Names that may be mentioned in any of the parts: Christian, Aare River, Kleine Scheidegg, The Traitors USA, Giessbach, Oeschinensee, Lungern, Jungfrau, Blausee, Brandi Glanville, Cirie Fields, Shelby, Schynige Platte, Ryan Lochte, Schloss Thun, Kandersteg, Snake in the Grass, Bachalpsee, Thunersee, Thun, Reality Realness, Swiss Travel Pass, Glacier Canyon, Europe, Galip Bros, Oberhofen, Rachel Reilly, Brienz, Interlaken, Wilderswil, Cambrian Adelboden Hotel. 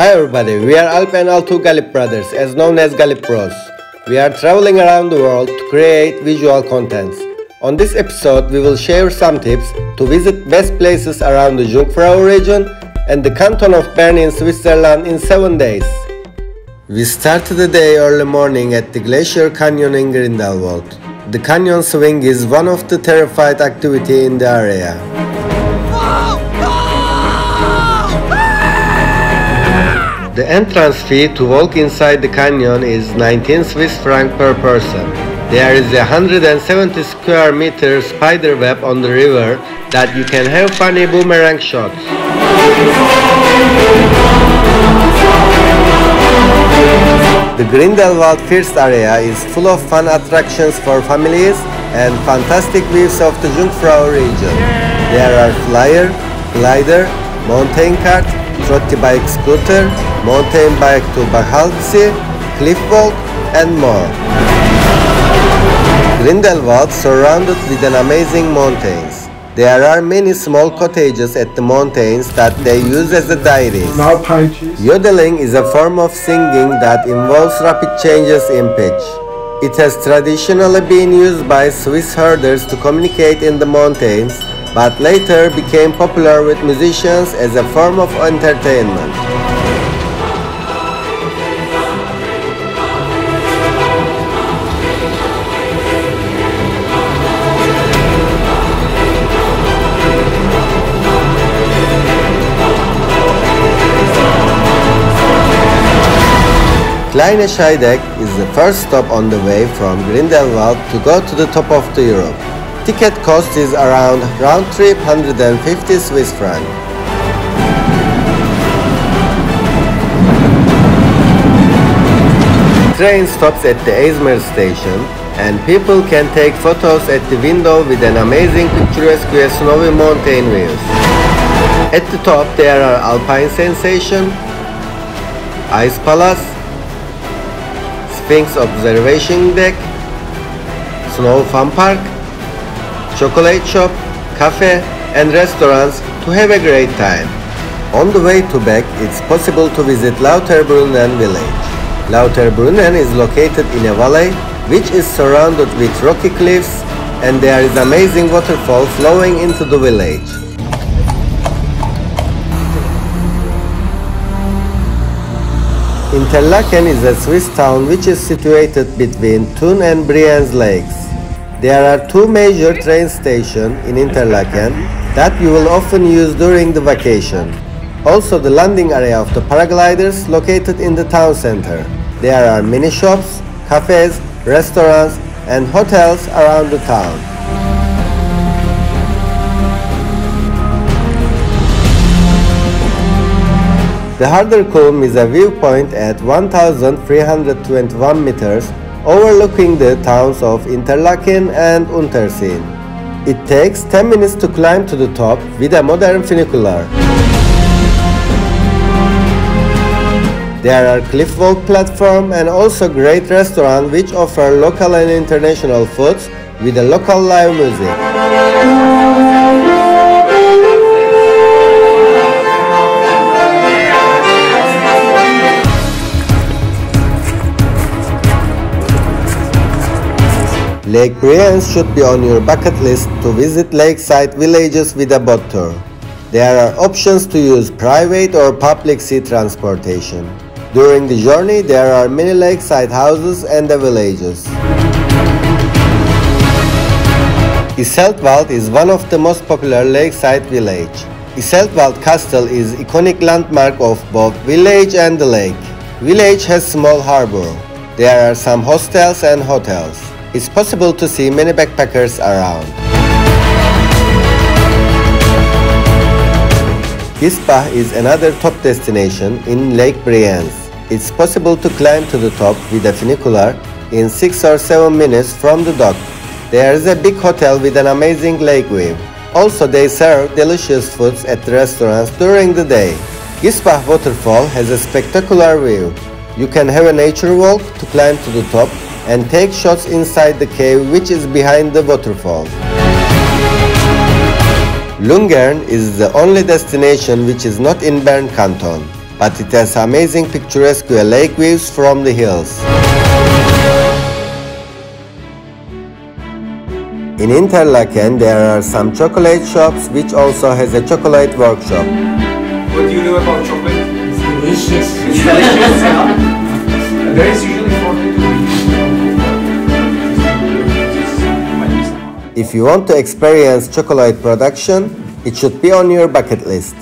Hi everybody, we are Alp and Altu Galip brothers, as known as Galip Bros. We are traveling around the world to create visual contents. On this episode, we will share some tips to visit best places around the Jungfrau region and the canton of Bern in Switzerland in 7 days. We started the day early morning at the Glacier Canyon in Grindelwald. The canyon swing is one of the terrified activity in the area. The entrance fee to walk inside the canyon is 19 Swiss francs per person. There is a 170 square meter spider web on the river that you can have funny boomerang shots. The Grindelwald First area is full of fun attractions for families and fantastic views of the Jungfrau region. There are flyer, glider, mountain cart, trotty bike scooter, mountain bike to Bachalpsee, cliff walk and more. Grindelwald surrounded with an amazing mountains. There are many small cottages at the mountains that they use as a dairies. Yodeling is a form of singing that involves rapid changes in pitch. It has traditionally been used by Swiss herders to communicate in the mountains, but later became popular with musicians as a form of entertainment. Kleine Scheidegg is the first stop on the way from Grindelwald to go to the top of the Europe. Ticket cost is around round trip 150 Swiss francs. Train stops at the Eismeer station and people can take photos at the window with an amazing picturesque snowy mountain views. At the top there are Alpine Sensation, Ice Palace, Sphinx Observation Deck, Snow Fun Park, chocolate shop, cafe and restaurants to have a great time. On the way to back, it's possible to visit Lauterbrunnen village. Lauterbrunnen is located in a valley which is surrounded with rocky cliffs and there is amazing waterfall flowing into the village. Interlaken is a Swiss town which is situated between Thun and Brienz lakes. There are two major train stations in Interlaken that you will often use during the vacation. Also the landing area of the paragliders located in the town center. There are mini shops, cafes, restaurants and hotels around the town. The Harder Kulm is a viewpoint at 1,321 meters overlooking the towns of Interlaken and Unterseen. It takes 10 minutes to climb to the top with a modern funicular. There are cliff walk platform and also great restaurants which offer local and international foods with a local live music. Lake Brienz should be on your bucket list to visit lakeside villages with a boat tour. There are options to use private or public sea transportation. During the journey there are many lakeside houses and the villages. Iseltwald is one of the most popular lakeside village. Iseltwald Castle is iconic landmark of both village and the lake. Village has small harbour. There are some hostels and hotels. It's possible to see many backpackers around. Giessbach is another top destination in Lake Brienz. It's possible to climb to the top with a funicular in 6 or 7 minutes from the dock. There is a big hotel with an amazing lake view. Also they serve delicious foods at the restaurants during the day. Giessbach waterfall has a spectacular view. You can have a nature walk to climb to the top and take shots inside the cave which is behind the waterfall. Lungern is the only destination which is not in Bern canton. but it has amazing picturesque lake views from the hills. In Interlaken there are some chocolate shops which also has a chocolate workshop. What do you know about chocolate? It's delicious. It's delicious. There is usually 40 to 50. If you want to experience chocolate production, it should be on your bucket list.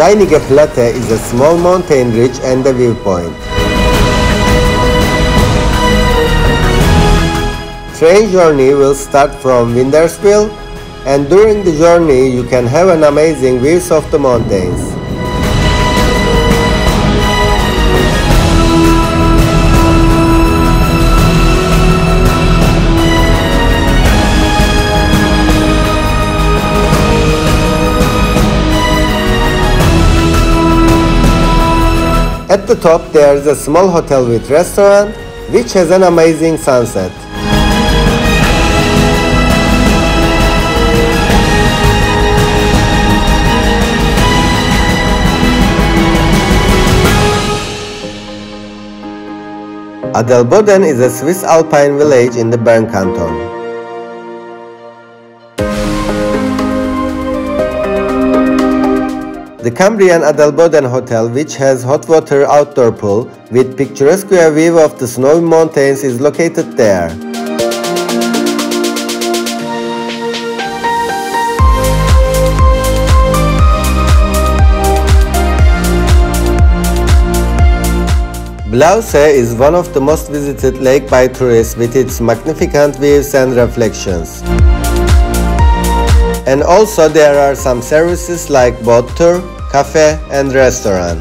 Schynige Platte is a small mountain ridge and a viewpoint. Train journey will start from Wilderswil, and during the journey you can have an amazing views of the mountains. At the top there is a small hotel with restaurant which has an amazing sunset. Adelboden is a Swiss alpine village in the Bern canton. The Cambrian Adelboden Hotel, which has hot water outdoor pool with picturesque view of the snowy mountains, is located there. Blausee is one of the most visited lakes by tourists with its magnificent views and reflections. And also there are some services like boat tour, cafe and restaurant.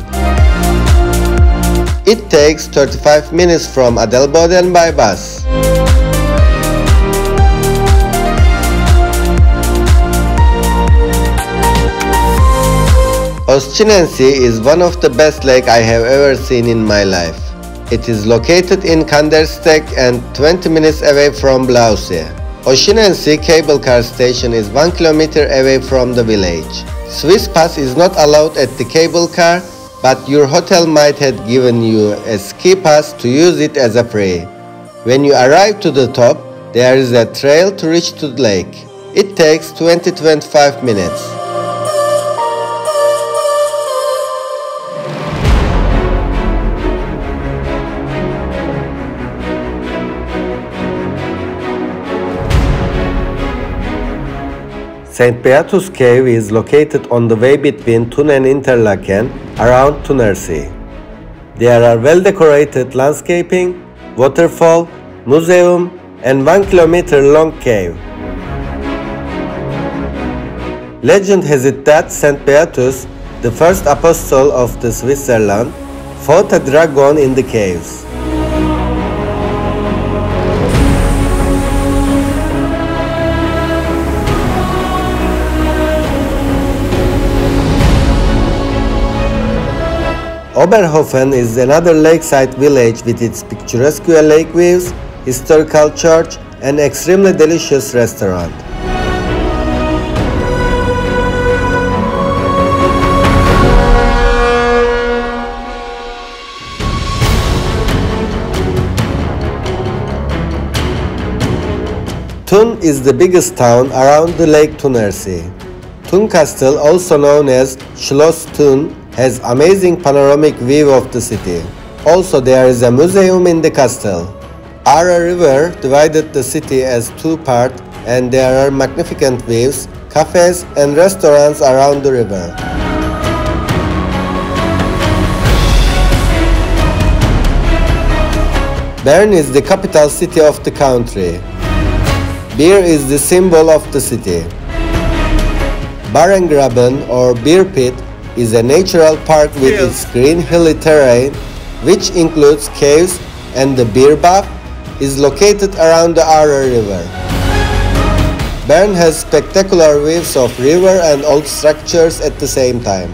It takes 35 minutes from Adelboden by bus. Oeschinensee is one of the best lakes I have ever seen in my life. It is located in Kandersteg and 20 minutes away from Blausee. Oeschinensee cable car station is 1 kilometer away from the village. Swiss pass is not allowed at the cable car, but your hotel might have given you a ski pass to use it as a free. When you arrive to the top, there is a trail to reach to the lake. It takes 20-25 minutes. St. Beatus Cave is located on the way between Thun and Interlaken, around Thunersee. There are well-decorated landscaping, waterfall, museum and 1 kilometer-long cave. Legend has it that St. Beatus, the first apostle of the Switzerland, fought a dragon in the caves. Oberhofen is another lakeside village with its picturesque lake views, historical church and extremely delicious restaurant. Thun is the biggest town around the Lake Thunersee. Thun Castle, also known as Schloss Thun, has amazing panoramic view of the city. Also there is a museum in the castle. Aare River divided the city as two parts and there are magnificent views, cafes and restaurants around the river. Bern is the capital city of the country. Beer is the symbol of the city. Bärengraben or beer pit is a natural park with its green hilly terrain, which includes caves and the beer bath, is located around the Aare River. Bern has spectacular views of river and old structures at the same time.